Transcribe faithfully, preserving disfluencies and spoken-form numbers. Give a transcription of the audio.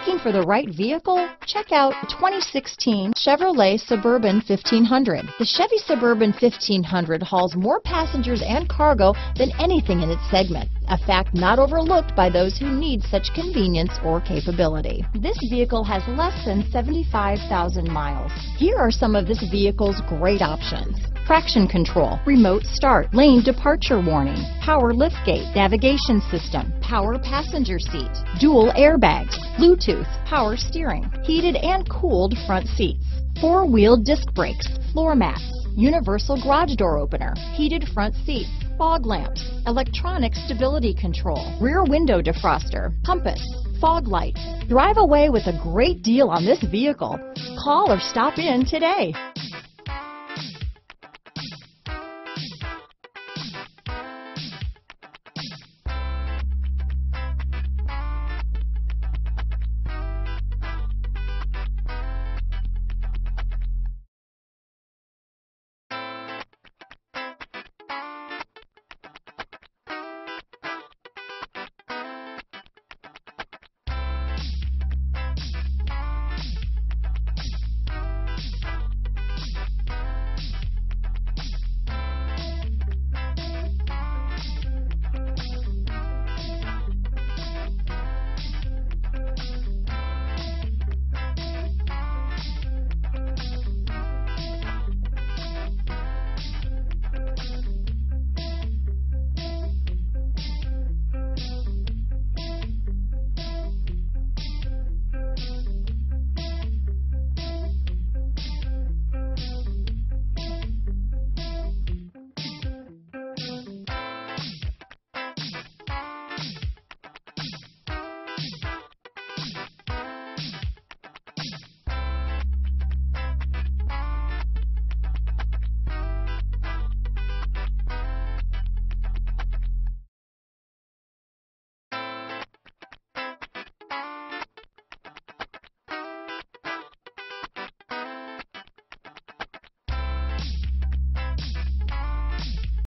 Looking for the right vehicle? Check out twenty sixteen Chevrolet Suburban fifteen hundred. The Chevy Suburban fifteen hundred hauls more passengers and cargo than anything in its segment, a fact not overlooked by those who need such convenience or capability. This vehicle has less than seventy-five thousand miles. Here are some of this vehicle's great options: traction control, remote start, lane departure warning, power liftgate, navigation system, power passenger seat, dual airbags, Bluetooth, power steering, heated and cooled front seats, four-wheel disc brakes, floor mats, universal garage door opener, heated front seats, fog lamps, electronic stability control, rear window defroster, compass, fog lights. Drive away with a great deal on this vehicle. Call or stop in today.